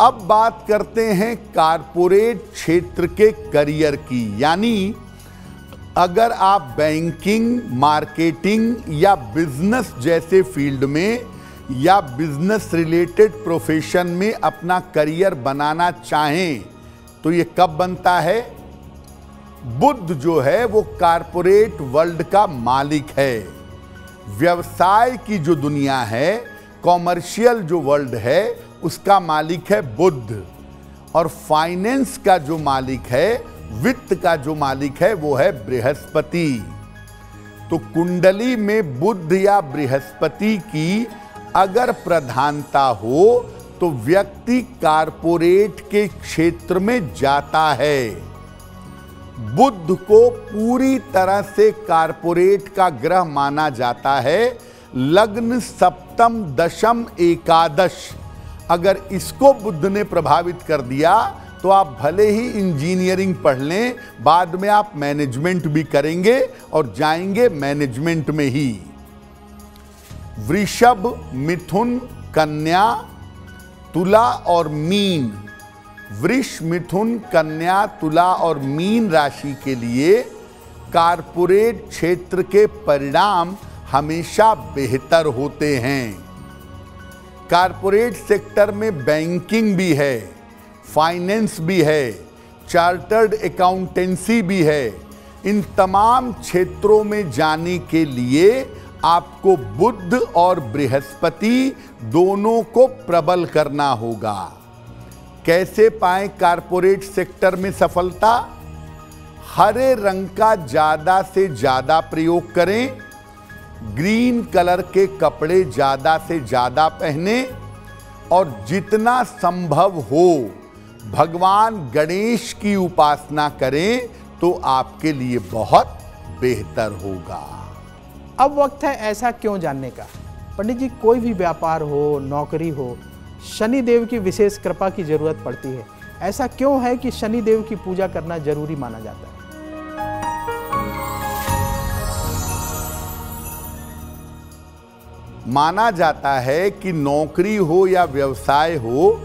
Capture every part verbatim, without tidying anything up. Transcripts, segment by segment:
अब बात करते हैं कारपोरेट क्षेत्र के करियर की, यानी अगर आप बैंकिंग, मार्केटिंग या बिजनेस जैसे फील्ड में या बिजनेस रिलेटेड प्रोफेशन में अपना करियर बनाना चाहें तो ये कब बनता है? बुध जो है वो कारपोरेट वर्ल्ड का मालिक है। व्यवसाय की जो दुनिया है, कॉमर्शियल जो वर्ल्ड है, उसका मालिक है बुध। और फाइनेंस का जो मालिक है, वित्त का जो मालिक है, वो है बृहस्पति। तो कुंडली में बुध या बृहस्पति की अगर प्रधानता हो तो व्यक्ति कारपोरेट के क्षेत्र में जाता है। बुध को पूरी तरह से कारपोरेट का ग्रह माना जाता है। लग्न, सप्तम, दशम, एकादश, अगर इसको बुध ने प्रभावित कर दिया तो आप भले ही इंजीनियरिंग पढ़ लें, बाद में आप मैनेजमेंट भी करेंगे और जाएंगे मैनेजमेंट में ही। वृषभ, मिथुन, कन्या, तुला और मीन। वृष, मिथुन, कन्या, तुला और मीन राशि के लिए कारपोरेट क्षेत्र के परिणाम हमेशा बेहतर होते हैं। कारपोरेट सेक्टर में बैंकिंग भी है, फाइनेंस भी है, चार्टर्ड अकाउंटेंसी भी है। इन तमाम क्षेत्रों में जाने के लिए आपको बुध और बृहस्पति दोनों को प्रबल करना होगा। कैसे पाएं कारपोरेट सेक्टर में सफलता? हरे रंग का ज़्यादा से ज़्यादा प्रयोग करें, ग्रीन कलर के कपड़े ज़्यादा से ज़्यादा पहने और जितना संभव हो भगवान गणेश की उपासना करें तो आपके लिए बहुत बेहतर होगा। अब वक्त है ऐसा क्यों जानने का। पंडित जी, कोई भी व्यापार हो, नौकरी हो, शनि देव की विशेष कृपा की जरूरत पड़ती है। ऐसा क्यों है कि शनि देव की पूजा करना जरूरी माना जाता है? माना जाता है कि नौकरी हो या व्यवसाय हो,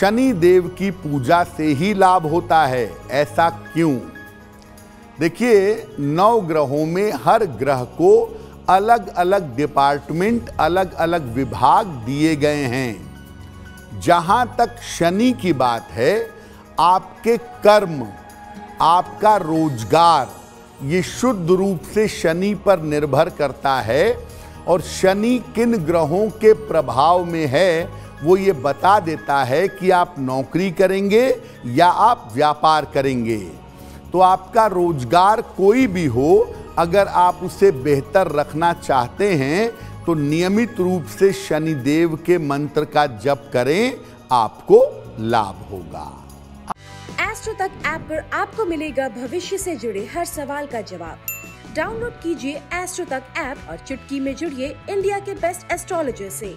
शनि देव की पूजा से ही लाभ होता है। ऐसा क्यों? देखिए, नौ ग्रहों में हर ग्रह को अलग अलग डिपार्टमेंट, अलग अलग विभाग दिए गए हैं। जहाँ तक शनि की बात है, आपके कर्म, आपका रोजगार, ये शुद्ध रूप से शनि पर निर्भर करता है। और शनि किन ग्रहों के प्रभाव में है वो ये बता देता है कि आप नौकरी करेंगे या आप व्यापार करेंगे। तो आपका रोजगार कोई भी हो, अगर आप उसे बेहतर रखना चाहते हैं तो नियमित रूप से शनि देव के मंत्र का जप करें, आपको लाभ होगा। एस्ट्रोटक ऐप पर आपको मिलेगा भविष्य से जुड़े हर सवाल का जवाब। डाउनलोड कीजिए एस्ट्रोटक ऐप और चुटकी में जुड़िए इंडिया के बेस्ट एस्ट्रोलॉजर से।